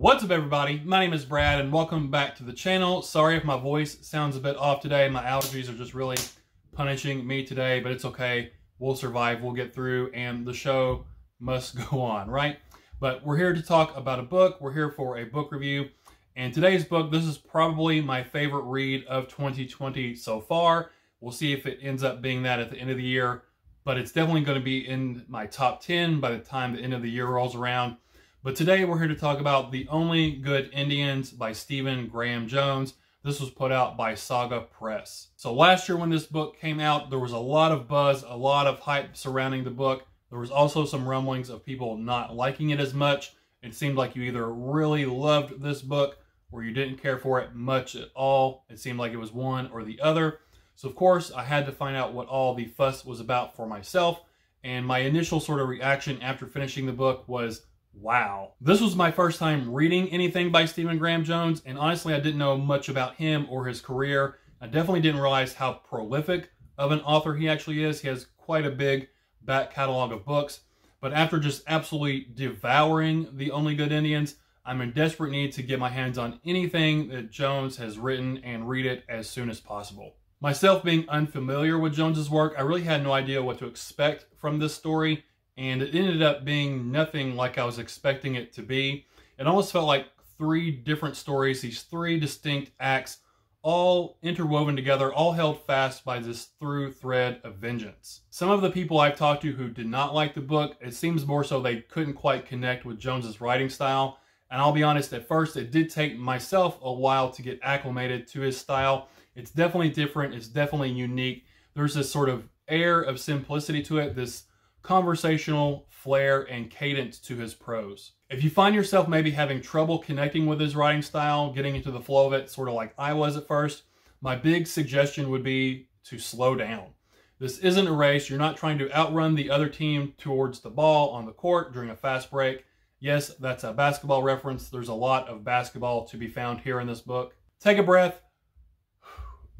What's up everybody, my name is Brad and welcome back to the channel. Sorry if my voice sounds a bit off today, my allergies are just really punishing me today, but it's okay, we'll survive, we'll get through, and the show must go on, right? But we're here to talk about a book, we're here for a book review, and today's book, this is probably my favorite read of 2020 so far. We'll see if it ends up being that at the end of the year, but it's definitely going to be in my top 10 by the time the end of the year rolls around. But today we're here to talk about The Only Good Indians by Stephen Graham Jones. This was put out by Saga Press. So last year when this book came out, there was a lot of buzz, a lot of hype surrounding the book. There was also some rumblings of people not liking it as much. It seemed like you either really loved this book or you didn't care for it much at all. It seemed like it was one or the other. So of course, I had to find out what all the fuss was about for myself. And my initial sort of reaction after finishing the book was, wow. This was my first time reading anything by Stephen Graham Jones, and honestly, I didn't know much about him or his career. I definitely didn't realize how prolific of an author he actually is. He has quite a big back catalog of books, but after just absolutely devouring The Only Good Indians, I'm in desperate need to get my hands on anything that Jones has written and read it as soon as possible. Myself being unfamiliar with Jones's work, I really had no idea what to expect from this story. And it ended up being nothing like I was expecting it to be. It almost felt like three different stories, these three distinct acts, all interwoven together, all held fast by this through thread of vengeance. Some of the people I've talked to who did not like the book, it seems more so they couldn't quite connect with Jones's writing style. And I'll be honest, at first it did take myself a while to get acclimated to his style. It's definitely different, it's definitely unique. There's this sort of air of simplicity to it, this conversational flair and cadence to his prose. If you find yourself maybe having trouble connecting with his writing style, getting into the flow of it, sort of like I was at first, my big suggestion would be to slow down. This isn't a race. You're not trying to outrun the other team towards the ball on the court during a fast break. Yes, that's a basketball reference. There's a lot of basketball to be found here in this book. Take a breath,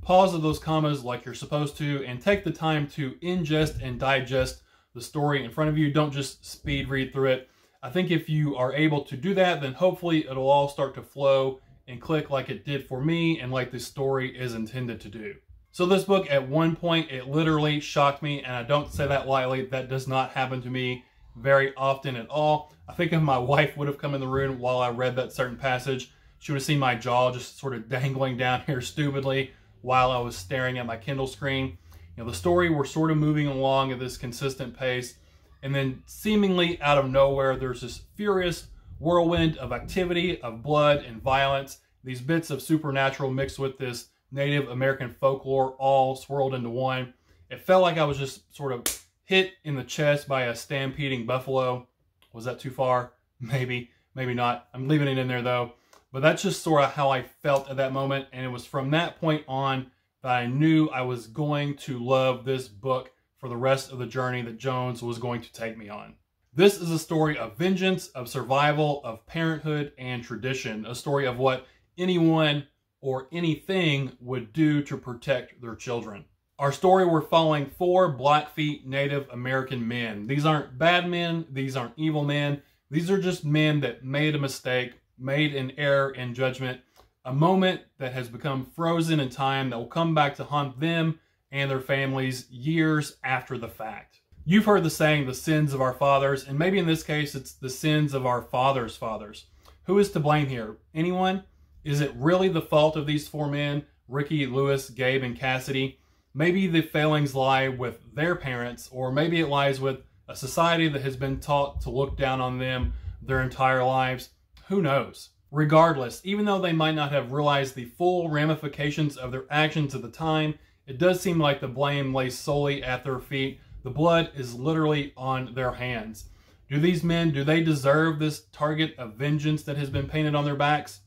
pause at those commas like you're supposed to, and take the time to ingest and digest the story in front of you. Don't just speed read through it. I think if you are able to do that, then hopefully it'll all start to flow and click like it did for me and like this story is intended to do. So this book, at one point, it literally shocked me, and I don't say that lightly. That does not happen to me very often at all. I think if my wife would have come in the room while I read that certain passage, she would have seen my jaw just sort of dangling down here stupidly while I was staring at my Kindle screen. You know, the story, we're sort of moving along at this consistent pace, and then seemingly out of nowhere, there's this furious whirlwind of activity, of blood and violence, these bits of supernatural mixed with this Native American folklore all swirled into one. It felt like I was just sort of hit in the chest by a stampeding buffalo. Was that too far? Maybe, maybe not. I'm leaving it in there though. But that's just sort of how I felt at that moment, and it was from that point on that I knew I was going to love this book for the rest of the journey that Jones was going to take me on. This is a story of vengeance, of survival, of parenthood, and tradition. A story of what anyone or anything would do to protect their children. Our story, we're following four Blackfeet Native American men. These aren't bad men. These aren't evil men. These are just men that made a mistake, made an error in judgment, a moment that has become frozen in time that will come back to haunt them and their families years after the fact. You've heard the saying, the sins of our fathers, and maybe in this case, it's the sins of our fathers' fathers. Who is to blame here? Anyone? Is it really the fault of these four men, Ricky, Lewis, Gabe, and Cassidy? Maybe the failings lie with their parents, or maybe it lies with a society that has been taught to look down on them their entire lives. Who knows? Regardless, even though they might not have realized the full ramifications of their actions at the time, it does seem like the blame lays solely at their feet. The blood is literally on their hands. Do these men, do they deserve this target of vengeance that has been painted on their backs?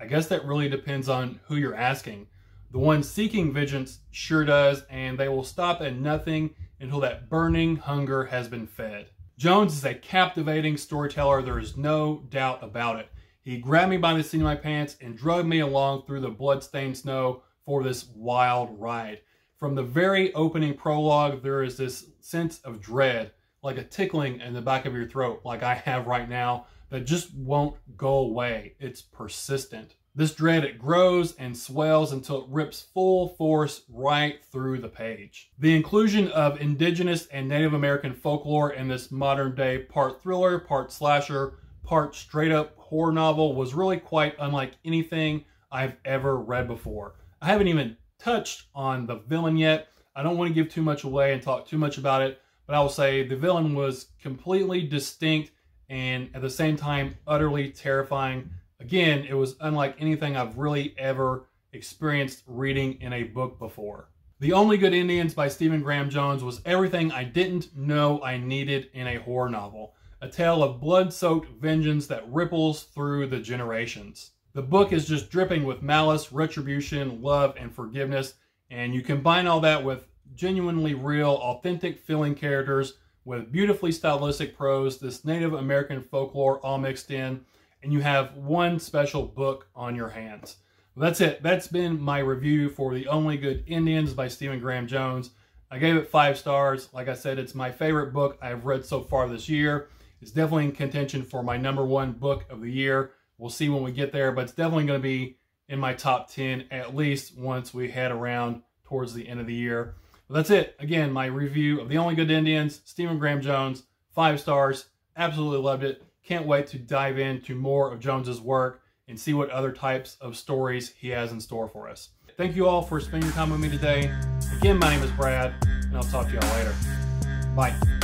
I guess that really depends on who you're asking. The one seeking vengeance sure does, and they will stop at nothing until that burning hunger has been fed. Jones is a captivating storyteller. There is no doubt about it. He grabbed me by the seat of my pants and dragged me along through the bloodstained snow for this wild ride. From the very opening prologue, there is this sense of dread, like a tickling in the back of your throat like I have right now that just won't go away. It's persistent. This dread, it grows and swells until it rips full force right through the page. The inclusion of indigenous and Native American folklore in this modern day part thriller, part slasher, part straight up horror novel was really quite unlike anything I've ever read before. I haven't even touched on the villain yet. I don't want to give too much away and talk too much about it, but I will say the villain was completely distinct and at the same time utterly terrifying. Again, it was unlike anything I've really ever experienced reading in a book before. The Only Good Indians by Stephen Graham Jones was everything I didn't know I needed in a horror novel, a tale of blood-soaked vengeance that ripples through the generations. The book is just dripping with malice, retribution, love, and forgiveness, and you combine all that with genuinely real, authentic feeling characters with beautifully stylistic prose, this Native American folklore all mixed in, and you have one special book on your hands. Well, that's it. That's been my review for The Only Good Indians by Stephen Graham Jones. I gave it 5 stars. Like I said, it's my favorite book I've read so far this year. It's definitely in contention for my #1 book of the year. We'll see when we get there, but it's definitely going to be in my top 10 at least once we head around towards the end of the year. But that's it. Again, my review of The Only Good Indians, Stephen Graham Jones, 5 stars. Absolutely loved it. Can't wait to dive into more of Jones's work and see what other types of stories he has in store for us. Thank you all for spending your time with me today. Again, my name is Brad, and I'll talk to y'all later. Bye.